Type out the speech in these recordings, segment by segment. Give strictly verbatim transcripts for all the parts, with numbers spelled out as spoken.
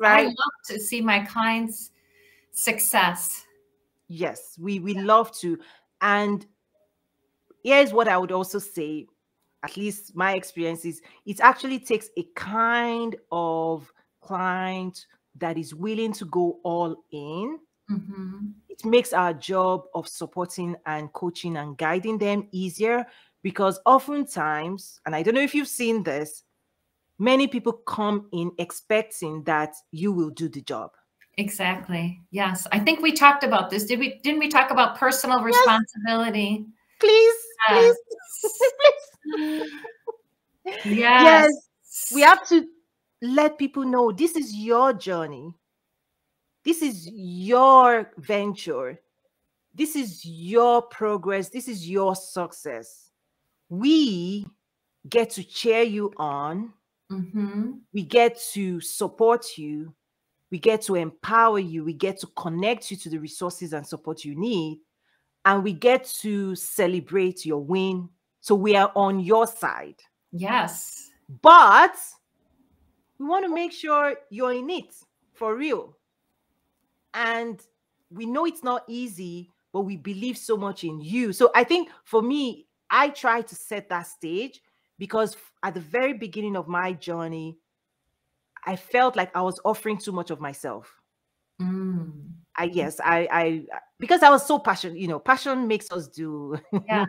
Yes. Right? I love to see my clients' success. Yes, we, we yeah. love to. And here's what I would also say, at least my experience is, it actually takes a kind of client that is willing to go all in. Mm-hmm. It makes our job of supporting and coaching and guiding them easier, because oftentimes, and I don't know if you've seen this, many people come in expecting that you will do the job. Exactly. Yes. I think we talked about this. Did we, didn't we talk about personal yes. responsibility? Please, yes. please. yes. yes. We have to let people know this is your journey. This is your venture. This is your progress. This is your success. We get to cheer you on. Mm-hmm. We get to support you. We get to empower you. We get to connect you to the resources and support you need. And we get to celebrate your win. So we are on your side. Yes. But we want to make sure you're in it for real. And we know it's not easy, but we believe so much in you. So I think for me, I try to set that stage, because at the very beginning of my journey, I felt like I was offering too much of myself. Mm. I yes, I, I because I was so passionate. You know, passion makes us do. Yeah.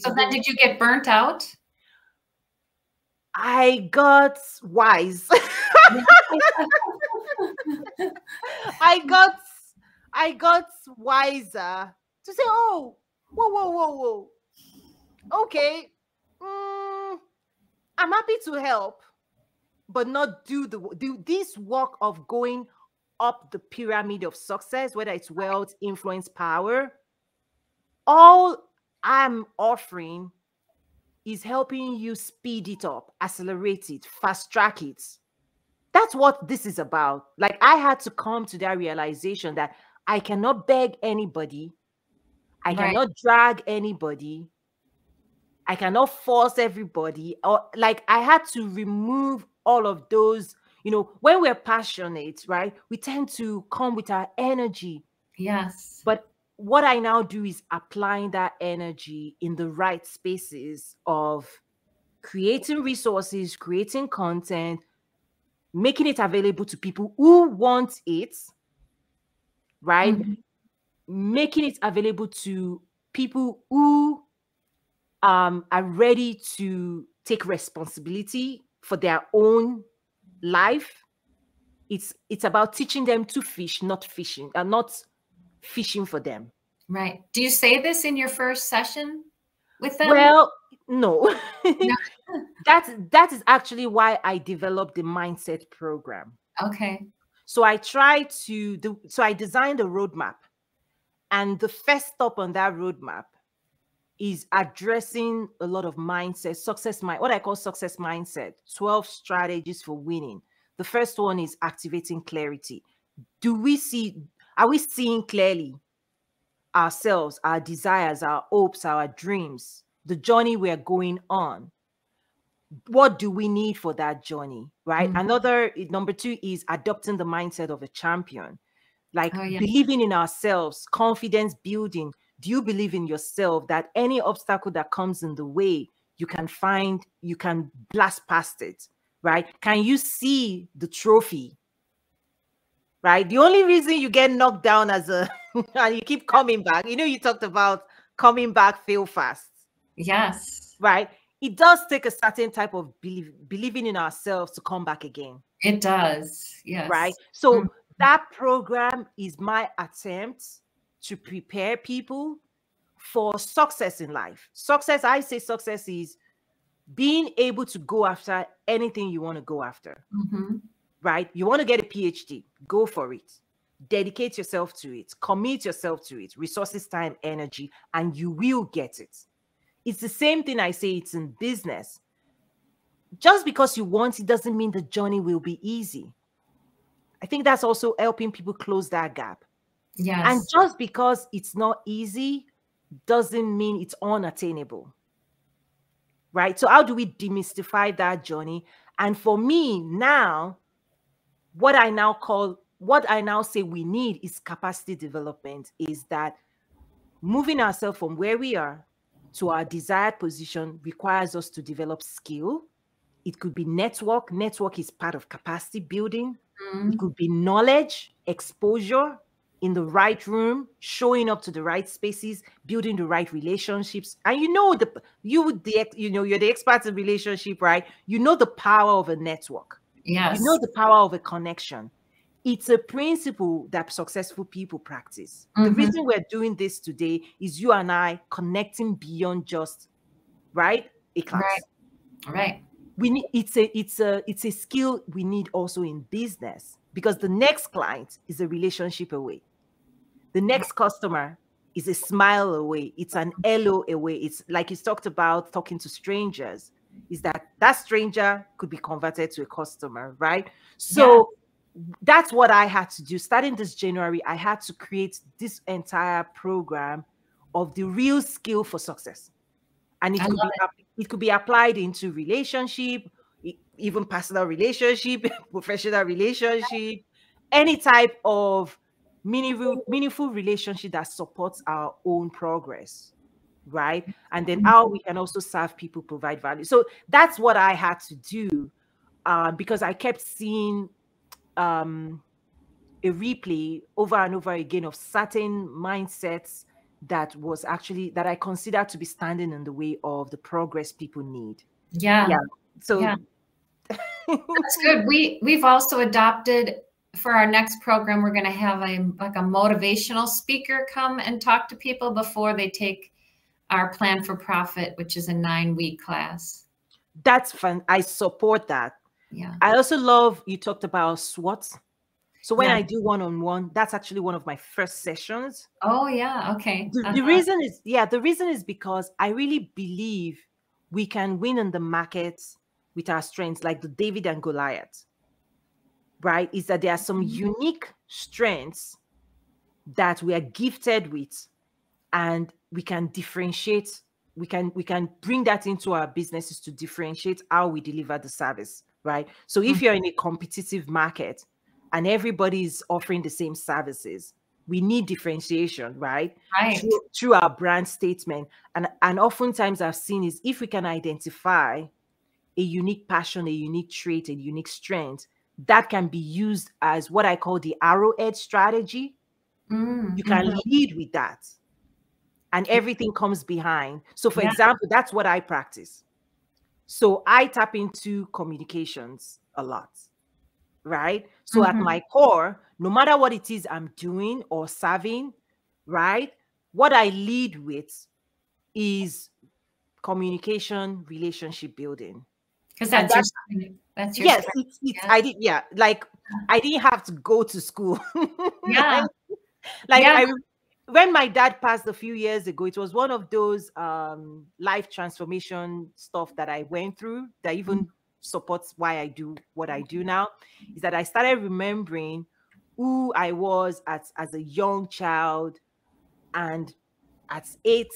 So then, did you get burnt out? I got wise. I got, I got wiser to say, oh, whoa, whoa, whoa, whoa. Okay, mm, I'm happy to help, but not do the do this work of going up the pyramid of success, whether it's wealth, influence, power. All I'm offering is helping you speed it up, accelerate it, fast track it. That's what this is about. Like, I had to come to that realization that I cannot beg anybody. I right. cannot drag anybody. I cannot force everybody. Or like, I had to remove all of those, you know, when we're passionate, right? We tend to come with our energy. Yes. But what I now do is applying that energy in the right spaces of creating resources, creating content, making it available to people who want it, right? Mm-hmm. Making it available to people who um, are ready to take responsibility for their own life. It's it's about teaching them to fish, not fishing, uh, not fishing for them. Right. Do you say this in your first session with them? Well, no. no. That, that is actually why I developed the mindset program. Okay. So I tried to do, so I designed a roadmap. And the first stop on that roadmap is addressing a lot of mindset, success mind, what I call success mindset, twelve strategies for winning. The first one is activating clarity. Do we see, are we seeing clearly ourselves, our desires, our hopes, our dreams, the journey we are going on? What do we need for that journey, right? Mm-hmm. Another, number two is adopting the mindset of a champion, like oh, yeah. believing in ourselves, confidence building. Do you believe in yourself that any obstacle that comes in the way, you can find, you can blast past it, right? Can you see the trophy, right? The only reason you get knocked down as a, and you keep coming back, you know, you talked about coming back, fail fast. Yes. Right? It does take a certain type of belief, believing in ourselves to come back again. It does, yes. Right? So mm-hmm. that program is my attempt to prepare people for success in life. Success, I say success is being able to go after anything you want to go after, mm-hmm. right? You want to get a PhD, go for it. Dedicate yourself to it. Commit yourself to it. Resources, time, energy, and you will get it. It's the same thing I say, it's in business. Just because you want it doesn't mean the journey will be easy. I think that's also helping people close that gap. Yes. And just because it's not easy doesn't mean it's unattainable. Right? So how do we demystify that journey? And for me now, what I now call, what I now say we need is capacity development, is that moving ourselves from where we are to our desired position requires us to develop skill. It could be network. Network is part of capacity building. Mm. It could be knowledge, exposure in the right room, showing up to the right spaces, building the right relationships. And you know, the, you, the, you know, you're the expert in relationship, right? You know the power of a network. Yes. You know the power of a connection. It's a principle that successful people practice. Mm-hmm. The reason we're doing this today is you and I connecting beyond just, right, a class. Right. Right. We need, it's a it's a it's a skill we need also in business, because the next client is a relationship away. The next customer is a smile away. It's an hello away. It's like you talked about talking to strangers. Is that that stranger could be converted to a customer, right? So yeah. That's what I had to do. Starting this January, I had to create this entire program of the real skill for success. And it could, be, it. it could be applied into relationship, even personal relationship, professional relationship, any type of meaningful, meaningful relationship that supports our own progress. Right. And then how we can also serve people, provide value. So that's what I had to do, uh, because I kept seeing um, a replay over and over again of certain mindsets that was actually that I consider to be standing in the way of the progress people need. Yeah. Yeah. So yeah. That's good. We we've also adopted, for our next program, we're going to have a like a motivational speaker come and talk to people before they take our plan for profit, which is a nine-week class. That's fun. I support that. Yeah. I also love you talked about SWOT. So when yeah. I do one-on-one, that's actually one of my first sessions. Oh yeah, okay. The, uh-huh. the reason is yeah, the reason is because I really believe we can win in the market with our strengths, like the David and Goliath. Right? Is that there are some mm-hmm. unique strengths that we are gifted with, and we can differentiate, we can we can bring that into our businesses to differentiate how we deliver the service, right? So if mm-hmm. you're in a competitive market and everybody is offering the same services, we need differentiation, right? Right. Through, through our brand statement. And, and oftentimes I've seen is if we can identify a unique passion, a unique trait, a unique strength, that can be used as what I call the arrowhead strategy. Mm-hmm. You can lead with that. And everything comes behind. So for yeah. example, that's what I practice. So I tap into communications a lot, right? So mm-hmm. at my core, no matter what it is I'm doing or serving, right? What I lead with is communication, relationship building. Because that's, that's your that's your yes, it's, it's, yeah. I did yeah, like I didn't have to go to school. Yeah. like yeah. I When my dad passed a few years ago, it was one of those um, life transformation stuff that I went through that even supports why I do what I do now, is that I started remembering who I was as, as a young child, and at eight,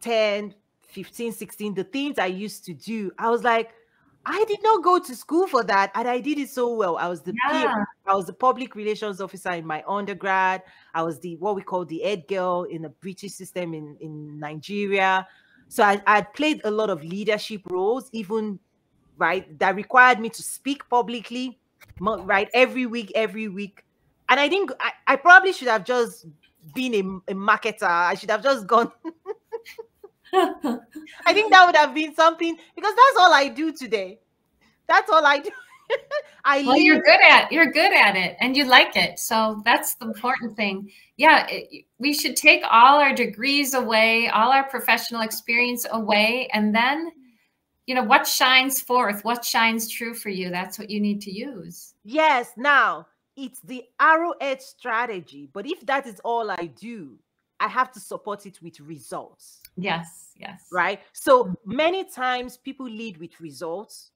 ten, fifteen, sixteen, the things I used to do, I was like, I did not go to school for that, and I did it so well. I was the yeah. peer, I was the public relations officer in my undergrad. I was the what we call the head girl in the British system in, in Nigeria. So I, I played a lot of leadership roles, even right that required me to speak publicly, right every week, every week. And I think I, I probably should have just been a, a marketer. I should have just gone. I think that would have been something, because that's all I do today. That's all I do. I well, you're good at you're good at it, and you like it. So that's the important thing. Yeah, it, we should take all our degrees away, all our professional experience away, and then, you know, what shines forth, what shines true for you, that's what you need to use. Yes. Now it's the arrowhead strategy, but if that is all I do, I have to support it with results. Yes, yes. Right? So many times people lead with results,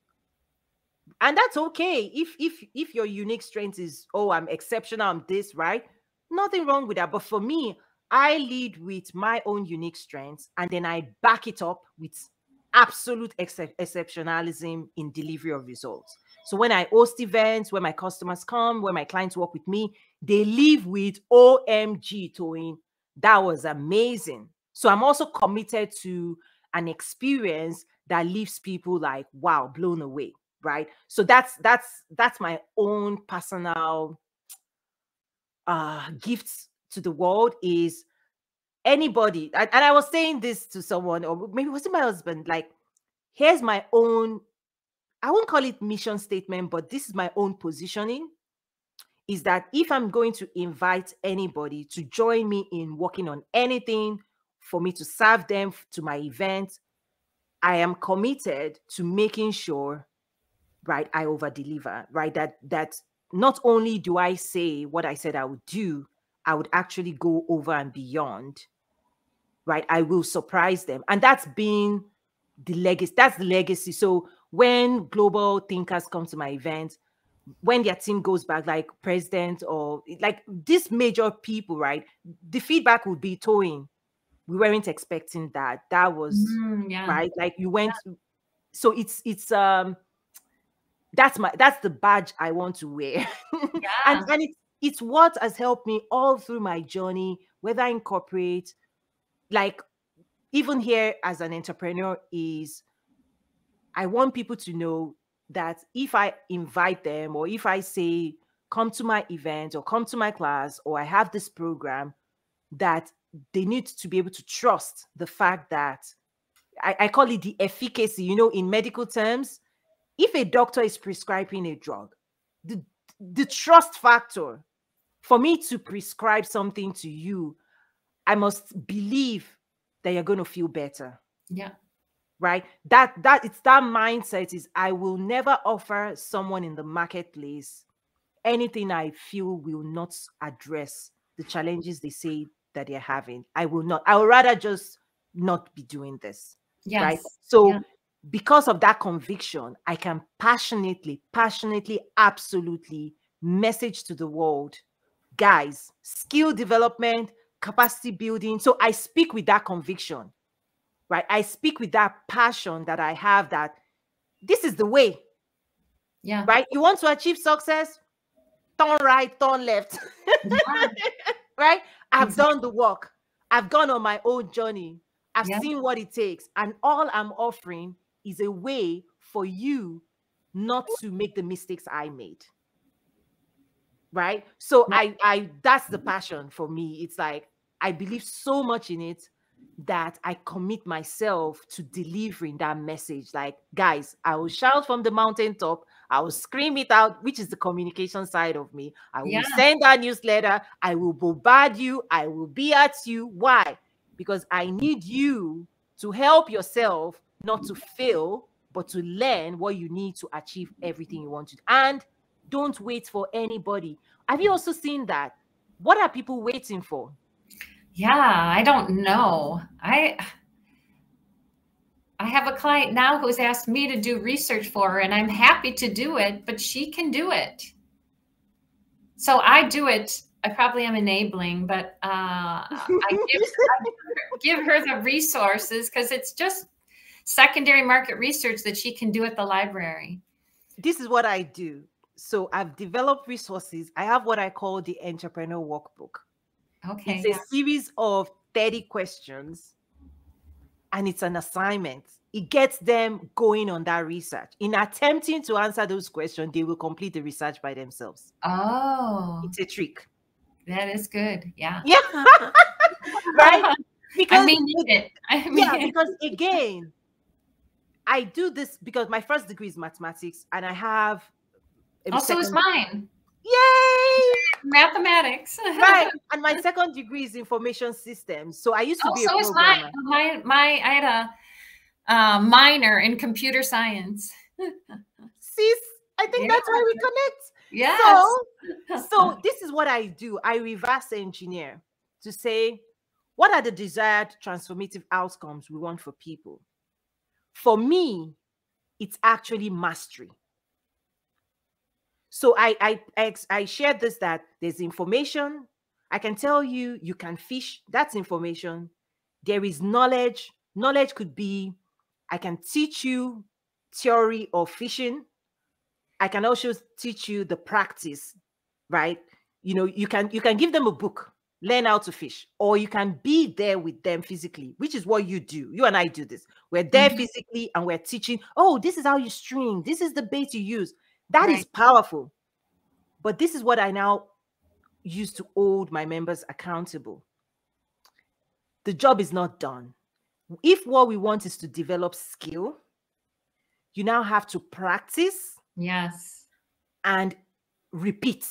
and that's okay. If if if your unique strength is, oh, I'm exceptional, I'm this, right? Nothing wrong with that. But for me, I lead with my own unique strengths, and then I back it up with absolute ex exceptionalism in delivery of results. So when I host events, when my customers come, when my clients work with me, they leave with O M G, Toyin, that was amazing. So I'm also committed to an experience that leaves people like, wow, blown away, right? So that's that's that's my own personal uh, gifts to the world is anybody. And I was saying this to someone, or maybe it wasn't my husband, like, here's my own, I won't call it mission statement, but this is my own positioning, is that if I'm going to invite anybody to join me in working on anything, for me to serve them to my event, I am committed to making sure, right, I over-deliver, right? That that not only do I say what I said I would do, I would actually go over and beyond, right? I will surprise them. And that's been the legacy. That's the legacy. So when global thinkers come to my event, when their team goes back, like president or like these major people, right? The feedback would be, Toyin, we weren't expecting that. That was mm, yeah. right. Like you went. Yeah. So it's it's um that's my that's the badge I want to wear. Yeah. and and it's it's what has helped me all through my journey, whether I incorporate, like even here as an entrepreneur, is I want people to know that if I invite them or if I say, come to my event or come to my class or I have this program, that they need to be able to trust the fact that, I, I call it the efficacy, you know, in medical terms, if a doctor is prescribing a drug, the, the trust factor, for me to prescribe something to you, I must believe that you're going to feel better. Yeah. Right. That, that it's that mindset is I will never offer someone in the marketplace anything I feel will not address the challenges they say that they're having. I will not, I would rather just not be doing this. Yes. Right. So yeah. because of that conviction, I can passionately, passionately, absolutely message to the world, guys, skill development, capacity building. So I speak with that conviction. Right. I speak with that passion that I have, that this is the way. Yeah. Right. You want to achieve success? Turn right, turn left. Yeah. Right. I've exactly. done the work. I've gone on my own journey. I've yeah. seen what it takes. And all I'm offering is a way for you not to make the mistakes I made. Right. So yeah. I, I, that's the passion for me. It's like, I believe so much in it that I commit myself to delivering that message. Like, guys, I will shout from the mountaintop. I will scream it out, which is the communication side of me. I will yeah. send that newsletter. I will bombard you. I will be at you. Why? Because I need you to help yourself not to fail, but to learn what you need to achieve everything you want to. And don't wait for anybody. Have you also seen that? What are people waiting for? Yeah, I don't know. I I have a client now who's asked me to do research for her, and I'm happy to do it, but she can do it. So I do it. I probably am enabling, but uh, I, give, I give her the resources because it's just secondary market research that she can do at the library. This is what I do. So I've developed resources. I have what I call the entrepreneur workbook. Okay, it's a yeah. series of thirty questions, and it's an assignment. It gets them going on that research. In attempting to answer those questions, they will complete the research by themselves. Oh, it's a trick. That is good. Yeah. Yeah. Right? Because I mean, it, I mean, yeah, because again, I do this because my first degree is mathematics, and I have also is mine. Yay! Mathematics. Right. And my second degree is information systems. So I used to oh, be a so programmer. Is my, my, my, I had a uh, minor in computer science. Sis, I think yeah. that's why we connect. Yes. So, so this is what I do. I reverse engineer to say, what are the desired transformative outcomes we want for people? For me, it's actually mastery. So I, I, I, I shared this, that there's information. I can tell you, you can fish. That's information. There is knowledge. Knowledge could be, I can teach you theory of fishing. I can also teach you the practice, right? You know, you can you can give them a book, learn how to fish, or you can be there with them physically, which is what you do. You and I do this. We're there mm-hmm. physically and we're teaching, oh, this is how you string. This is the bait you use. That right. is powerful. But this is what I now use to hold my members accountable. The job is not done. If what we want is to develop skill, you now have to practice. Yes. And repeat.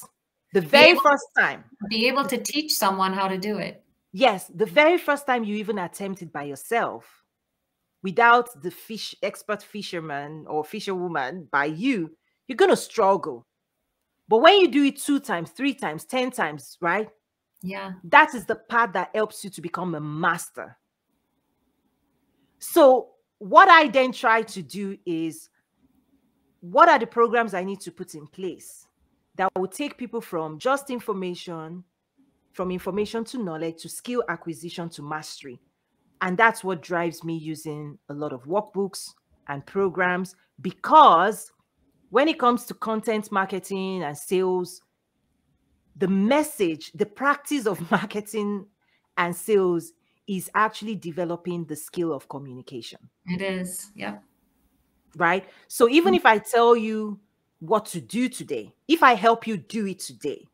The very first time. Be able to teach someone how to do it. Yes. The very first time you even attempt it by yourself, without the fish expert fisherman or fisherwoman by you, you're going to struggle. But when you do it two times, three times, ten times, right? Yeah. That is the part that helps you to become a master. So what I then try to do is, what are the programs I need to put in place that will take people from just information, from information to knowledge, to skill acquisition, to mastery? And that's what drives me using a lot of workbooks and programs, because when it comes to content marketing and sales, the message, the practice of marketing and sales is actually developing the skill of communication. It is, yeah. Right? So even mm-hmm. if I tell you what to do today, if I help you do it today,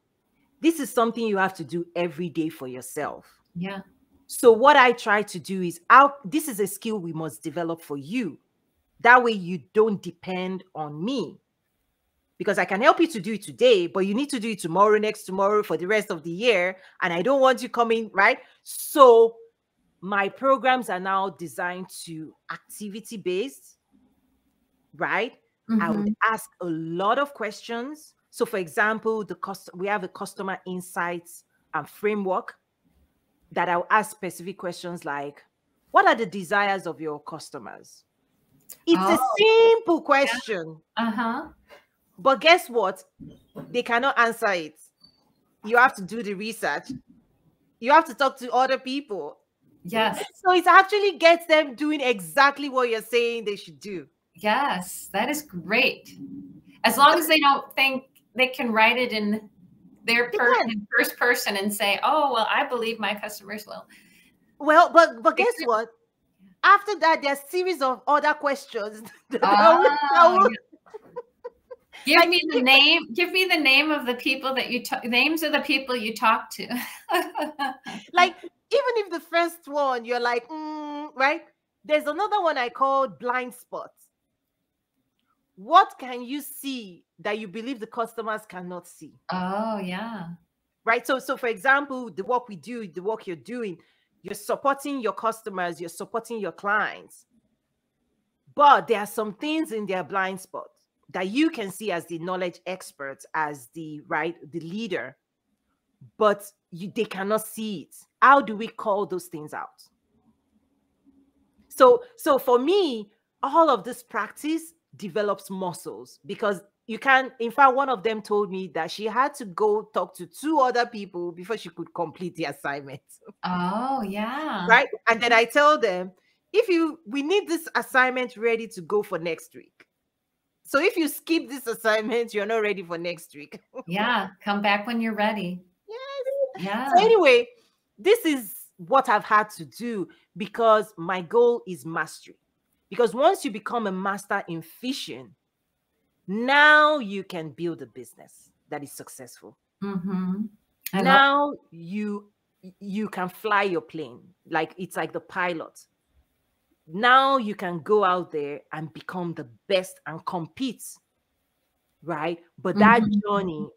this is something you have to do every day for yourself. Yeah. So what I try to do is, I'll, this is a skill we must develop for you. That way you don't depend on me, because I can help you to do it today, but you need to do it tomorrow, next tomorrow, for the rest of the year. And I don't want you coming, right? So my programs are now designed to activity-based, right? Mm-hmm. I would ask a lot of questions. So for example, the cost, we have a customer insights and framework that I'll ask specific questions like, what are the desires of your customers? It's oh. a simple question. Yeah. Uh-huh. But guess what? They cannot answer it. You have to do the research. You have to talk to other people. Yes. So it actually gets them doing exactly what you're saying they should do. Yes, that is great. As long as they don't think they can write it in their per yeah. in first person and say, oh, well, I believe my customers will. Well, but, but guess what? After that, there's a series of other questions. Oh, give like, me the name. Give me the name of the people that you talk, names of the people you talk to. Like, even if the first one, you're like, mm, right? There's another one I call blind spots. What can you see that you believe the customers cannot see? Oh, yeah. Right. So, so for example, the work we do, the work you're doing, you're supporting your customers, you're supporting your clients, but there are some things in their blind spot that you can see as the knowledge expert, as the right, the leader, but you, they cannot see it. How do we call those things out? So, so for me, all of this practice develops muscles, because you can, in fact, one of them told me that she had to go talk to two other people before she could complete the assignment. Oh, yeah. Right. And then I tell them, if you, we need this assignment ready to go for next week. So if you skip this assignment, you're not ready for next week. Yeah. Come back when you're ready. Yes. Yeah. So anyway, this is what I've had to do, because my goal is mastery. Because once you become a master in fishing, now you can build a business that is successful. Mm-hmm. Now you you can fly your plane. Like, it's like the pilot. Now you can go out there and become the best and compete, right? But that mm-hmm. journey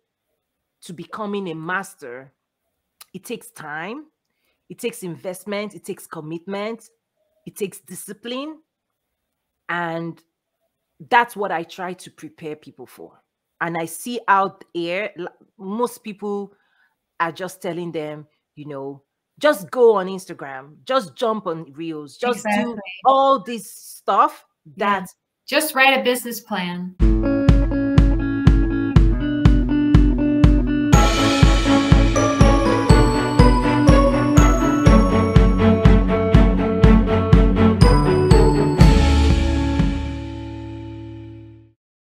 to becoming a master, it takes time, it takes investment, it takes commitment, it takes discipline, and that's what I try to prepare people for. And I see out there, most people are just telling them, you know, just go on Instagram, just jump on Reels, just exactly. do all this stuff that... Yeah. Just write a business plan.